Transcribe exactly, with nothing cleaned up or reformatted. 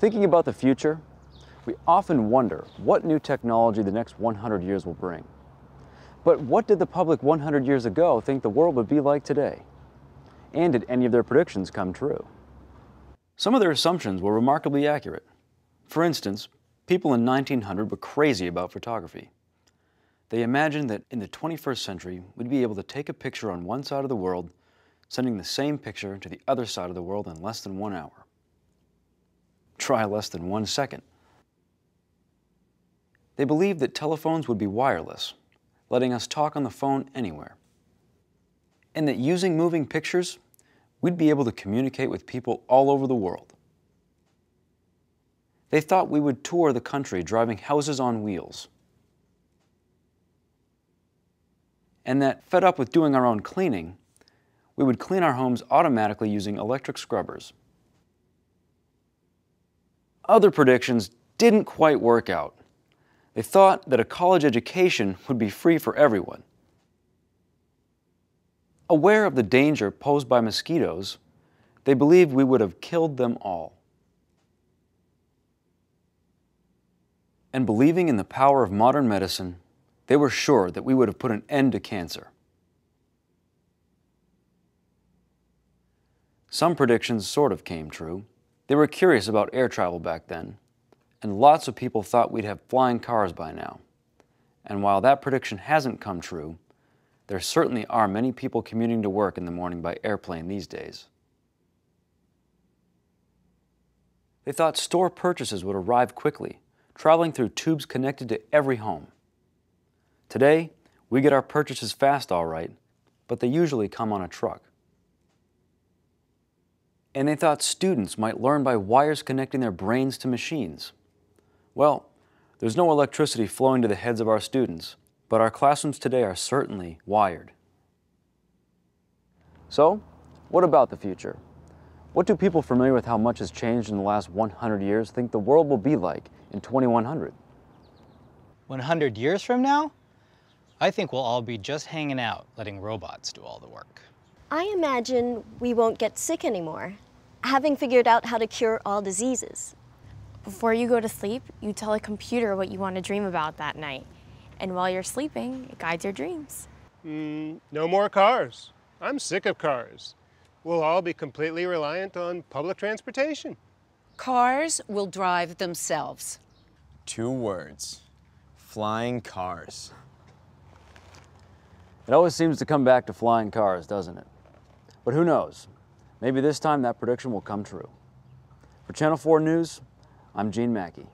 Thinking about the future, we often wonder what new technology the next one hundred years will bring. But what did the public one hundred years ago think the world would be like today? And did any of their predictions come true? Some of their assumptions were remarkably accurate. For instance, people in nineteen hundred were crazy about photography. They imagined that in the twenty-first century, we'd be able to take a picture on one side of the world, sending the same picture to the other side of the world in less than one hour. Try less than one second. They believed that telephones would be wireless, letting us talk on the phone anywhere. And that using moving pictures, we'd be able to communicate with people all over the world. They thought we would tour the country driving houses on wheels. And that, fed up with doing our own cleaning, we would clean our homes automatically using electric scrubbers. Other predictions didn't quite work out. They thought that a college education would be free for everyone. Aware of the danger posed by mosquitoes, they believed we would have killed them all. And believing in the power of modern medicine, they were sure that we would have put an end to cancer. Some predictions sort of came true. They were curious about air travel back then, and lots of people thought we'd have flying cars by now. And while that prediction hasn't come true, there certainly are many people commuting to work in the morning by airplane these days. They thought store purchases would arrive quickly, traveling through tubes connected to every home. Today, we get our purchases fast, all right, but they usually come on a truck. And they thought students might learn by wires connecting their brains to machines. Well, there's no electricity flowing to the heads of our students, but our classrooms today are certainly wired. So, what about the future? What do people familiar with how much has changed in the last one hundred years think the world will be like in twenty-one hundred? one hundred years from now? I think we'll all be just hanging out, letting robots do all the work. I imagine we won't get sick anymore, having figured out how to cure all diseases. Before you go to sleep, you tell a computer what you want to dream about that night. And while you're sleeping, it guides your dreams. Mm, no more cars. I'm sick of cars. We'll all be completely reliant on public transportation. Cars will drive themselves. Two words, flying cars. It always seems to come back to flying cars, doesn't it? But who knows? Maybe this time that prediction will come true. For Channel four News, I'm Gene Mackey.